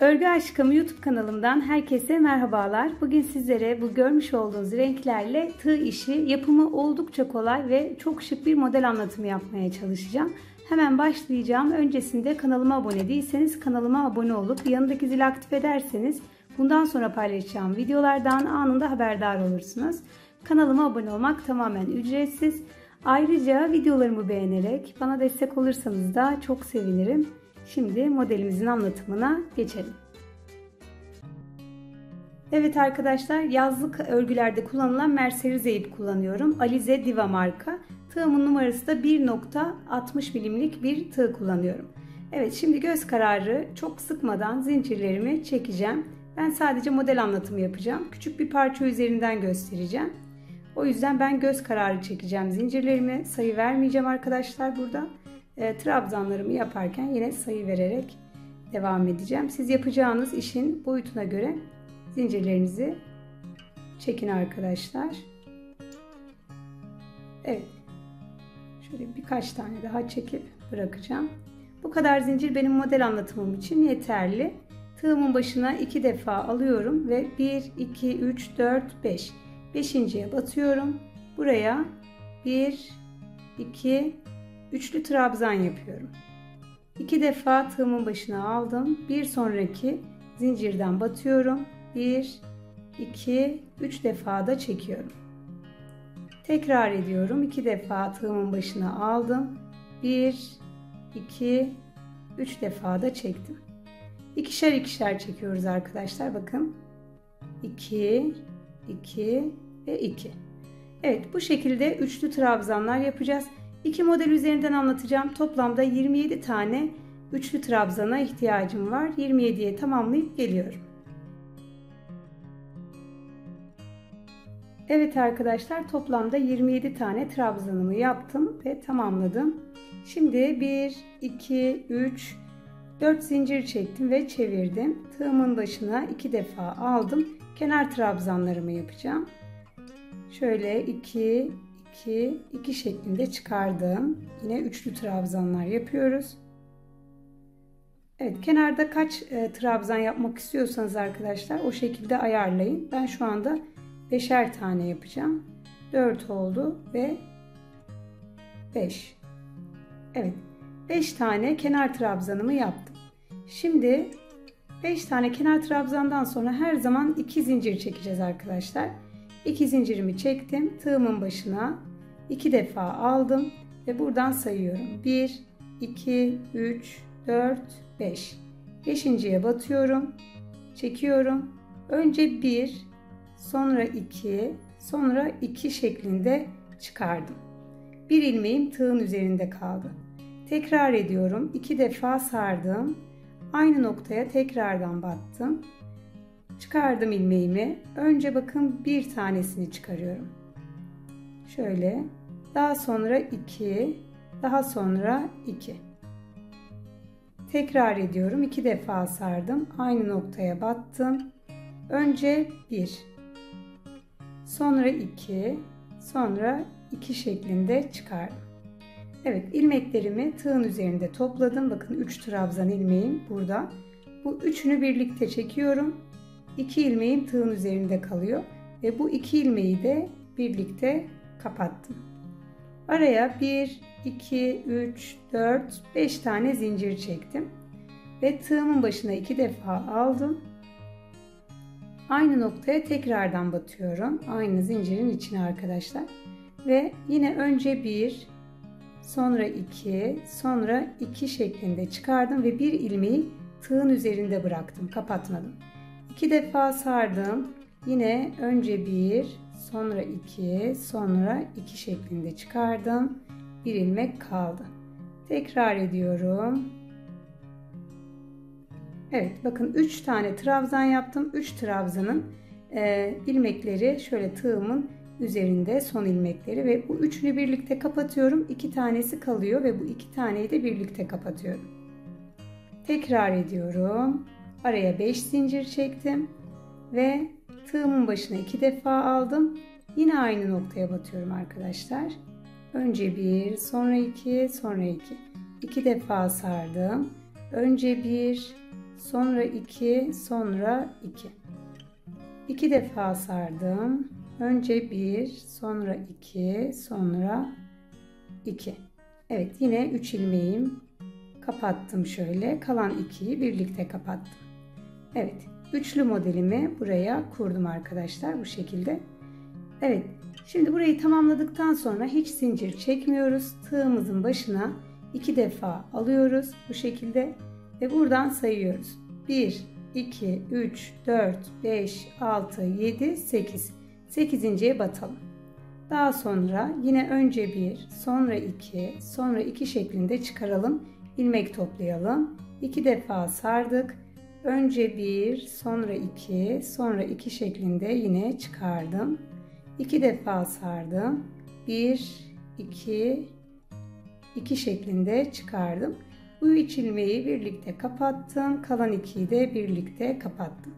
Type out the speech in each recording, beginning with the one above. Örgü Aşkım YouTube kanalımdan herkese merhabalar. Bugün sizlere bu görmüş olduğunuz renklerle tığ işi, yapımı oldukça kolay ve çok şık bir model anlatımı yapmaya çalışacağım. Hemen başlayacağım. Öncesinde kanalıma abone değilseniz kanalıma abone olup yanındaki zili aktif ederseniz bundan sonra paylaşacağım videolardan anında haberdar olursunuz. Kanalıma abone olmak tamamen ücretsiz. Ayrıca videolarımı beğenerek bana destek olursanız da çok sevinirim. Şimdi modelimizin anlatımına geçelim. Evet arkadaşlar, yazlık örgülerde kullanılan merserize ip kullanıyorum. Alize Diva marka. Tığımın numarası da 1.60 milimlik bir tığ kullanıyorum. Evet, şimdi göz kararı çok sıkmadan zincirlerimi çekeceğim. Ben sadece model anlatımı yapacağım. Küçük bir parça üzerinden göstereceğim. O yüzden ben göz kararı çekeceğim. Zincirlerimi sayı vermeyeceğim arkadaşlar burada. Trabzanlarımı yaparken yine sayı vererek devam edeceğim. Siz yapacağınız işin boyutuna göre zincirlerinizi çekin arkadaşlar. Evet. Şöyle birkaç tane daha çekip bırakacağım. Bu kadar zincir benim model anlatımım için yeterli. Tığımın başına 2 defa alıyorum ve 1, 2, 3, 4, 5. 5.'ye batıyorum. Buraya 1, 2, üçlü trabzan yapıyorum. 2 defa tığımın başına aldım. Bir sonraki zincirden batıyorum. 1, 2, 3 defa da çekiyorum. Tekrar ediyorum. 2 defa tığımın başına aldım. 1, 2, 3 defa da çektim. İkişer ikişer çekiyoruz arkadaşlar. Bakın. 2, 2 ve 2. Evet, bu şekilde üçlü trabzanlar yapacağız. 2 model üzerinden anlatacağım. Toplamda 27 tane üçlü trabzana ihtiyacım var. 27'ye tamamlayıp geliyorum. Evet arkadaşlar, toplamda 27 tane trabzanımı yaptım ve tamamladım. Şimdi 1, 2, 3, 4 zincir çektim ve çevirdim. Tığımın başına 2 defa aldım. Kenar trabzanlarımı yapacağım. Şöyle 2, 2, 2 şeklinde çıkardım. Yine üçlü trabzanlar yapıyoruz. Evet, kenarda kaç trabzan yapmak istiyorsanız arkadaşlar o şekilde ayarlayın. Ben şu anda 5'er tane yapacağım. 4 oldu ve 5. Evet, 5 tane kenar trabzanımı yaptım. Şimdi 5 tane kenar trabzandan sonra her zaman 2 zincir çekeceğiz arkadaşlar. 2 zincirimi çektim. Tığımın başına 2 defa aldım ve buradan sayıyorum. 1, 2, 3, 4, 5. 5.'ye batıyorum. Çekiyorum. Önce 1, sonra 2, sonra 2 şeklinde çıkardım. Bir ilmeğim tığın üzerinde kaldı. Tekrar ediyorum. 2 defa sardım. Aynı noktaya tekrardan battım. Çıkardım ilmeğimi. Önce bakın bir tanesini çıkarıyorum. Şöyle. Daha sonra 2. Daha sonra 2. Tekrar ediyorum. 2 defa sardım. Aynı noktaya battım. Önce 1. Sonra 2. Sonra 2 şeklinde çıkardım. Evet, ilmeklerimi tığın üzerinde topladım. Bakın 3 trabzan ilmeğim burada. Bu üçünü birlikte çekiyorum. 2 ilmeğim tığın üzerinde kalıyor ve bu 2 ilmeği de birlikte kapattım. Araya 1, 2, 3, 4, 5 tane zincir çektim ve tığımın başına 2 defa aldım. Aynı noktaya tekrardan batıyorum. Aynı zincirin içine arkadaşlar. Ve yine önce 1, sonra 2, sonra 2 şeklinde çıkardım ve bir ilmeği tığın üzerinde bıraktım. Kapatmadım. 2 defa sardım. Yine önce 1, sonra 2, sonra 2 şeklinde çıkardım. Bir ilmek kaldı. Tekrar ediyorum. Evet, bakın 3 tane trabzan yaptım. 3 trabzanın ilmekleri şöyle tığımın üzerinde son ilmekleri ve bu üçünü birlikte kapatıyorum. 2 tanesi kalıyor ve bu 2 taneyi de birlikte kapatıyorum. Tekrar ediyorum. Araya 5 zincir çektim ve tığımın başına 2 defa aldım. Yine aynı noktaya batıyorum arkadaşlar. Önce 1, sonra 2, sonra 2. 2 defa sardım. Önce 1, sonra 2, sonra 2. 2 defa sardım. Önce 1, sonra 2, sonra 2. Evet, yine 3 ilmeğim. Kapattım şöyle. Kalan 2'yi birlikte kapattım. Evet, üçlü modelimi buraya kurdum arkadaşlar bu şekilde. Evet, şimdi burayı tamamladıktan sonra hiç zincir çekmiyoruz. Tığımızın başına 2 defa alıyoruz bu şekilde ve buradan sayıyoruz. 1, 2, 3, 4, 5, 6, 7, 8. 8.'ye batalım. Daha sonra yine önce 1, sonra 2, sonra 2 şeklinde çıkaralım. İlmek toplayalım. 2 defa sardık. Önce 1, sonra 2, sonra 2 şeklinde yine çıkardım. 2 defa sardım. 1, 2, 2 şeklinde çıkardım. Bu 3 ilmeği birlikte kapattım. Kalan 2'yi de birlikte kapattım.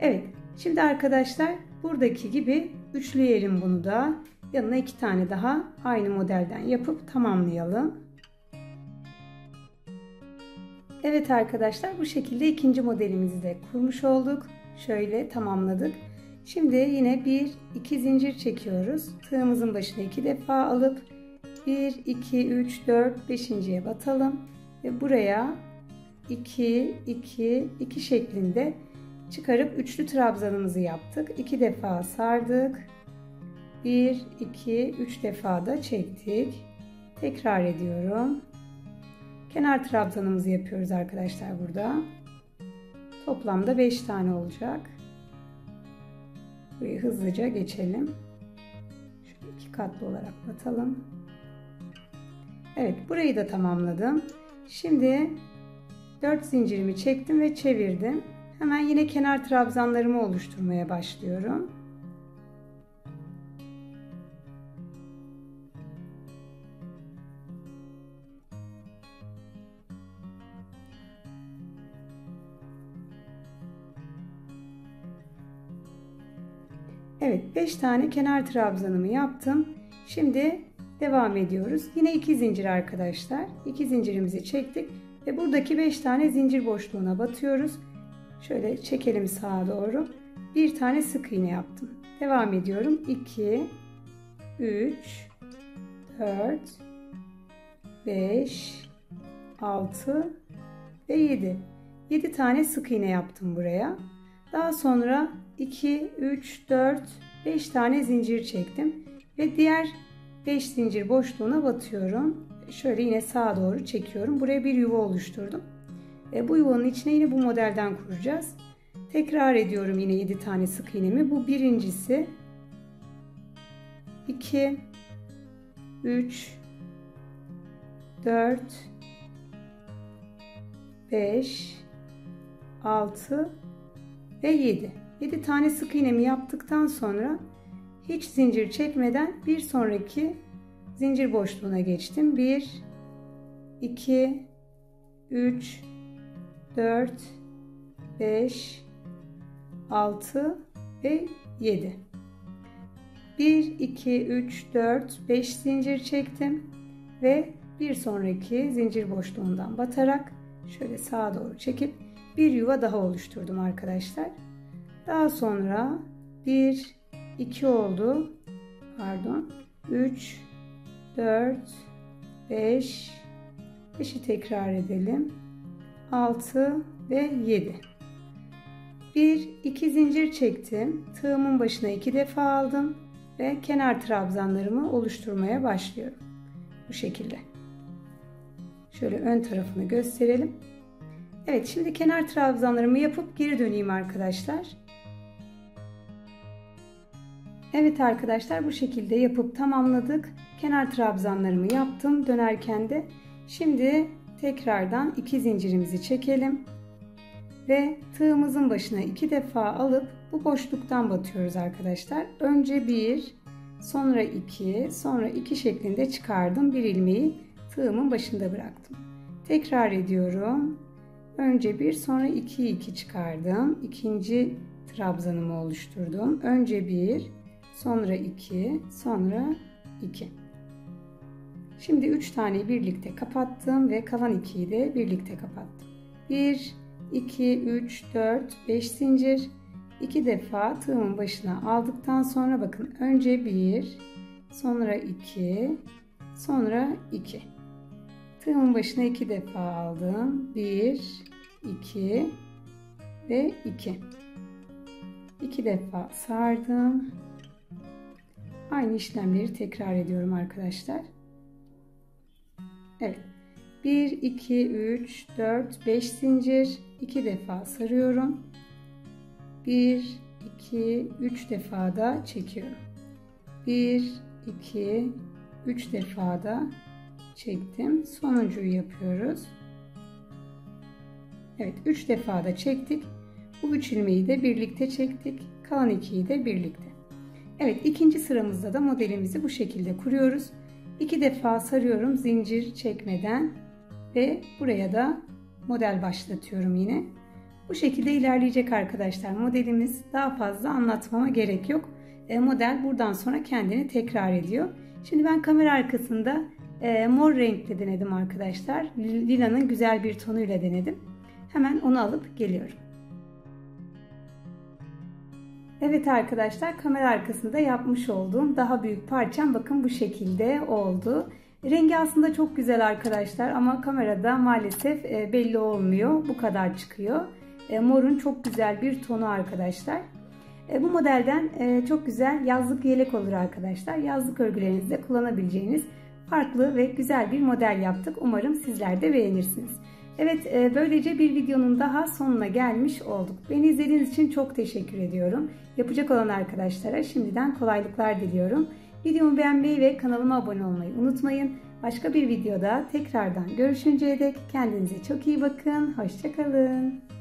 Evet, şimdi arkadaşlar buradaki gibi üçleyelim bunu da. Yanına 2 tane daha aynı modelden yapıp tamamlayalım. Evet arkadaşlar, bu şekilde ikinci modelimizi de kurmuş olduk. Şöyle tamamladık. Şimdi yine 1, 2 zincir çekiyoruz. Tığımızın başına 2 defa alıp 1, 2, 3, 4, 5.'ye batalım. Ve buraya 2, 2, 2 şeklinde çıkarıp üçlü trabzanımızı yaptık. 2 defa sardık. 1, 2, 3 defa da çektik. Tekrar ediyorum. Kenar trabzanımızı yapıyoruz arkadaşlar burada. Toplamda 5 tane olacak. Burayı hızlıca geçelim. Şöyle 2 katlı olarak batalım. Evet, burayı da tamamladım. Şimdi 4 zincirimi çektim ve çevirdim. Hemen yine kenar trabzanlarımı oluşturmaya başlıyorum. Evet, 5 tane kenar trabzanımı yaptım. Şimdi devam ediyoruz. Yine 2 zincir arkadaşlar. 2 zincirimizi çektik ve buradaki 5 tane zincir boşluğuna batıyoruz. Şöyle çekelim sağa doğru. Bir tane sık iğne yaptım. Devam ediyorum. 2, 3, 4, 5, 6 ve 7. 7 tane sık iğne yaptım buraya. Daha sonra 2, 3, 4, 5 tane zincir çektim ve diğer 5 zincir boşluğuna batıyorum. Şöyle yine sağa doğru çekiyorum. Buraya bir yuva oluşturdum. Bu yuvanın içine yine bu modelden kuracağız. Tekrar ediyorum yine 7 tane sık iğnemi. Bu birincisi. 2, 3, 4, 5, 6 ve 7. 7 tane sık iğnemi yaptıktan sonra hiç zincir çekmeden bir sonraki zincir boşluğuna geçtim. 1, 2, 3, 4, 5, 6 ve 7. 1, 2, 3, 4, 5 zincir çektim ve bir sonraki zincir boşluğundan batarak şöyle sağa doğru çekip bir yuva daha oluşturdum arkadaşlar. Daha sonra 1, 2 oldu. Pardon. 3, 4, 5. 5'i tekrar edelim. 6 ve 7. 1, 2 zincir çektim. Tığımın başına 2 defa aldım ve kenar trabzanlarımı oluşturmaya başlıyorum. Bu şekilde. Şöyle ön tarafını gösterelim. Evet, şimdi kenar trabzanlarımı yapıp geri döneyim arkadaşlar. Evet arkadaşlar, bu şekilde yapıp tamamladık. Kenar trabzanlarımı yaptım dönerken de. Şimdi tekrardan 2 zincirimizi çekelim. Ve tığımızın başına 2 defa alıp bu boşluktan batıyoruz arkadaşlar. Önce 1, sonra 2, sonra 2 şeklinde çıkardım. Bir ilmeği tığımın başında bıraktım. Tekrar ediyorum. Önce 1, sonra 2, 2 çıkardım. İkinci trabzanımı oluşturdum. Önce 1, sonra 2, sonra 2. Şimdi 3 taneyi birlikte kapattım ve kalan 2'yi de birlikte kapattım. 1, 2, 3, 4, 5 zincir. 2 defa tığımın başına aldıktan sonra bakın önce 1, sonra 2, sonra 2. Tığımın başına 2 defa aldım. 1, 2 ve 2. 2 defa sardım. Aynı işlemleri tekrar ediyorum arkadaşlar. Evet. 1, 2, 3, 4, 5 zincir. 2 defa sarıyorum. 1, 2, 3 defa da çekiyorum. 1, 2, 3 defa da çektim. Sonuncuyu yapıyoruz. Evet, 3 defa da çektik. Bu 3 ilmeği de birlikte çektik. Kalan 2'yi de birlikte. Evet, ikinci sıramızda da modelimizi bu şekilde kuruyoruz. 2 defa sarıyorum zincir çekmeden ve buraya da model başlatıyorum yine. Bu şekilde ilerleyecek arkadaşlar modelimiz. Daha fazla anlatmama gerek yok. Model buradan sonra kendini tekrar ediyor. Şimdi ben kamera arkasında mor renkle denedim arkadaşlar. Lilanın güzel bir tonuyla denedim. Hemen onu alıp geliyorum. Evet arkadaşlar, kamera arkasında yapmış olduğum daha büyük parçam bakın bu şekilde oldu. Rengi aslında çok güzel arkadaşlar ama kamerada maalesef belli olmuyor. Bu kadar çıkıyor. Morun çok güzel bir tonu arkadaşlar. Bu modelden çok güzel yazlık yelek olur arkadaşlar. Yazlık örgülerinizde kullanabileceğiniz farklı ve güzel bir model yaptık. Umarım sizler de beğenirsiniz. Evet, böylece bir videonun daha sonuna gelmiş olduk. Beni izlediğiniz için çok teşekkür ediyorum. Yapacak olan arkadaşlara şimdiden kolaylıklar diliyorum. Videomu beğenmeyi ve kanalıma abone olmayı unutmayın. Başka bir videoda tekrardan görüşünceye dek kendinize çok iyi bakın. Hoşça kalın.